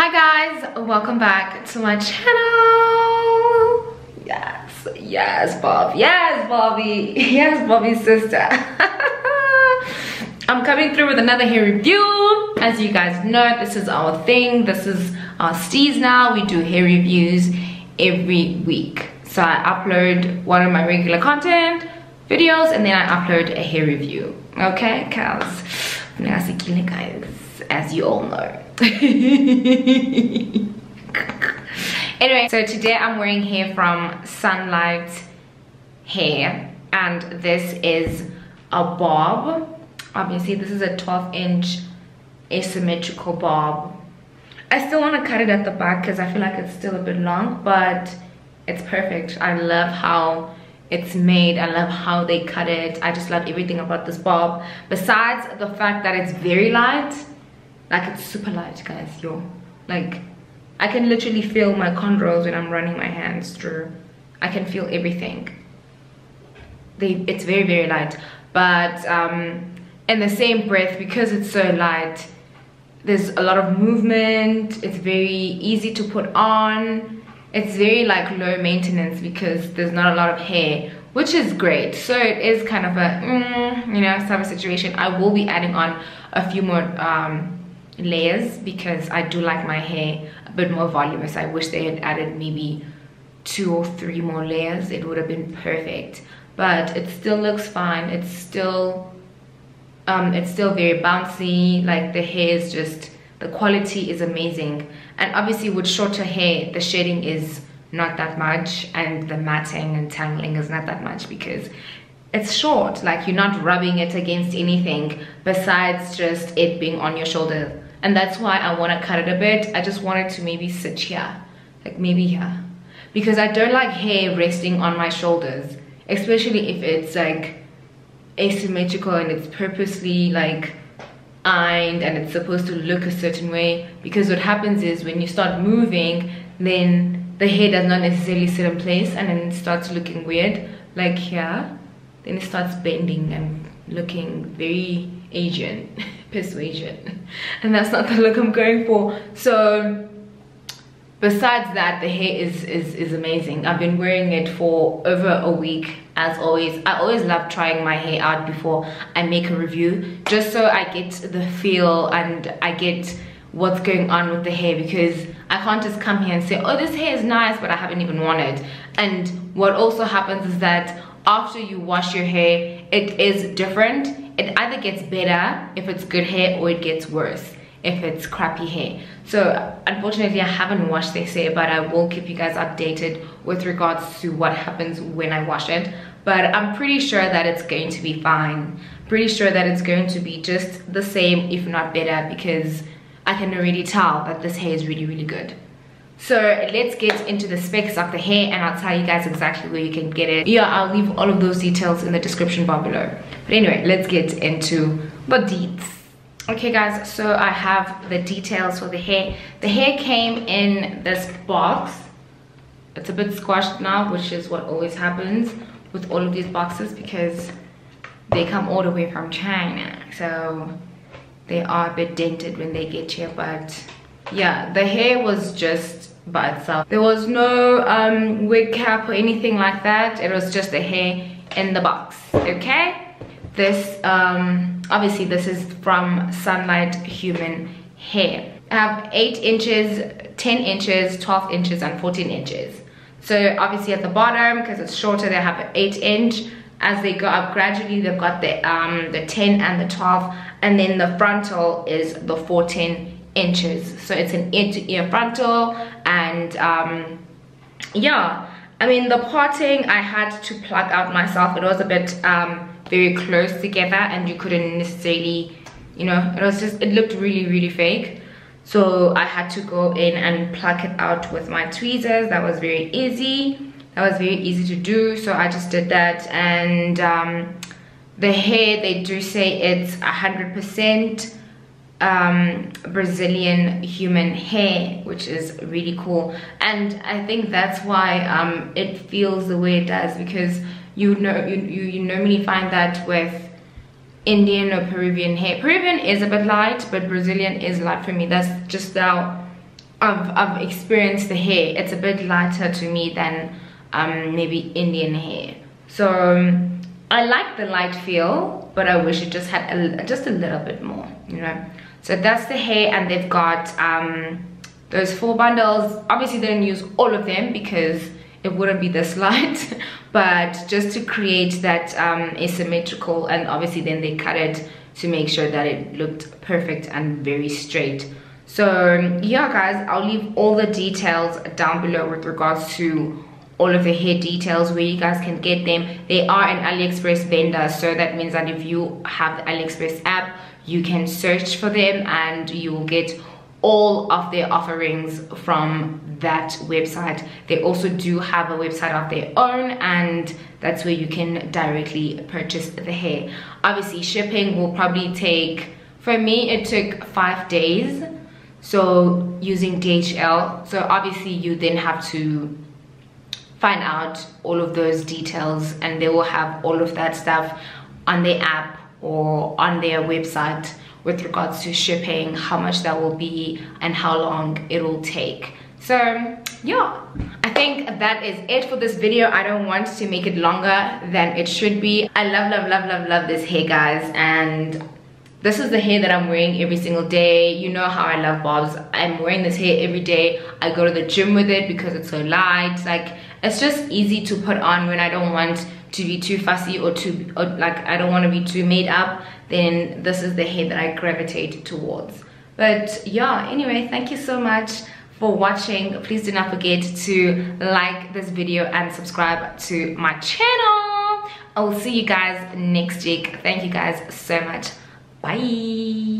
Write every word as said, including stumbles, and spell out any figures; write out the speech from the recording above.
Hi guys, welcome back to my channel. Yes, yes, Bob, yes, Bobby, yes, Bobby's sister. I'm coming through with another hair review. As you guys know, this is our thing. This is our steez now. We do hair reviews every week. So I upload one of my regular content videos and then I upload a hair review. Okay, cows. As you all know. Anyway, so today I'm wearing hair from Sunlight Hair, and this is a bob. Obviously this is a twelve inch asymmetrical bob. I still want to cut it at the back because I feel like it's still a bit long, but it's perfect. I love how it's made. I love how they cut it. I just love everything about this bob, besides the fact that it's very light. Like, it's super light, guys, yo. Like, I can literally feel my cornrows when I'm running my hands through. I can feel everything. They, it's very, very light. But um, in the same breath, because it's so light, there's a lot of movement. It's very easy to put on. It's very, like, low maintenance because there's not a lot of hair, which is great. So it is kind of a, mm, you know, type of situation. I will be adding on a few more... Um, layers, because I do like my hair a bit more voluminous. I wish they had added maybe two or three more layers. It would have been perfect, but it still looks fine. It's still um it's still very bouncy. Like, the hair is just, the quality is amazing, and obviously with shorter hair the shading is not that much and the matting and tangling is not that much because it's short. Like, you're not rubbing it against anything besides just it being on your shoulder. And that's why I want to cut it a bit. I just wanted to maybe sit here, like maybe here, because I don't like hair resting on my shoulders, especially if it's like asymmetrical and it's purposely like ironed and it's supposed to look a certain way. Because what happens is when you start moving, then the hair does not necessarily sit in place and then it starts looking weird, like here, then it starts bending and looking very Asian. Persuasion. And that's not the look I'm going for. So besides that, the hair is, is is amazing. I've been wearing it for over a week. As always, I always love trying my hair out before I make a review, just so I get the feel and I get what's going on with the hair, because I can't just come here and say, oh, this hair is nice, but I haven't even worn it. And what also happens is that after you wash your hair, it is different. It either gets better if it's good hair, or it gets worse if it's crappy hair. So unfortunately I haven't washed this hair, but I will keep you guys updated with regards to what happens when I wash it. But I'm pretty sure that it's going to be fine. Pretty sure that it's going to be just the same, if not better, because I can already tell that this hair is really, really good. So let's get into the specs of the hair, and I'll tell you guys exactly where you can get it. Yeah, I'll leave all of those details in the description bar below. But anyway, let's get into the deets. Okay guys, so I have the details for the hair. The hair came in this box. It's a bit squashed now, which is what always happens with all of these boxes, because they come all the way from China. So they are a bit dented when they get here, but yeah, the hair was just by itself. There was no um wig cap or anything like that. It was just the hair in the box. Okay, this um obviously this is from Sunlight Human Hair. I have eight inches, ten inches, twelve inches and fourteen inches. So obviously at the bottom, because it's shorter, they have an eight inch. As they go up gradually, they've got the um the ten and the twelve, and then the frontal is the fourteen inches. So it's an ear to ear frontal. And um yeah, I mean, the parting I had to plug out myself. It was a bit um very close together and you couldn't necessarily, you know, it was just, it looked really, really fake. So I had to go in and pluck it out with my tweezers. That was very easy. That was very easy to do. So I just did that. And um the hair, they do say it's a hundred percent um Brazilian human hair, which is really cool. And I think that's why um it feels the way it does, because you know, you, you, you normally find that with Indian or Peruvian hair. Peruvian is a bit light, but Brazilian is light for me. That's just how I've, I've experienced the hair, it's a bit lighter to me than um, maybe Indian hair. So um, I like the light feel, but I wish it just had a, just a little bit more, you know. So that's the hair, and they've got um, those four bundles. Obviously, they didn't use all of them because it wouldn't be this light, but just to create that um, asymmetrical, and obviously then they cut it to make sure that it looked perfect and very straight. So yeah guys, I'll leave all the details down below with regards to all of the hair details, where you guys can get them. They are an AliExpress vendor, so that means that if you have the AliExpress app, you can search for them and you will get all of their offerings from that website. They also do have a website of their own, and that's where you can directly purchase the hair. Obviously shipping will probably take, for me it took five days, so using D H L. So obviously you then have to find out all of those details, and they will have all of that stuff on their app or on their website with regards to shipping, how much that will be and how long it will take. So yeah, I think that is it for this video. I don't want to make it longer than it should be. I love love love love love this hair guys, and this is the hair that I'm wearing every single day. You know how I love bobs. I'm wearing this hair every day. I go to the gym with it because it's so light. Like, it's just easy to put on when I don't want to be too fussy or too, or like I don't want to be too made up. Then this is the hair that I gravitate towards. But yeah, anyway, thank you so much for watching. Please do not forget to like this video and subscribe to my channel. I will see you guys next week. Thank you guys so much. Bye.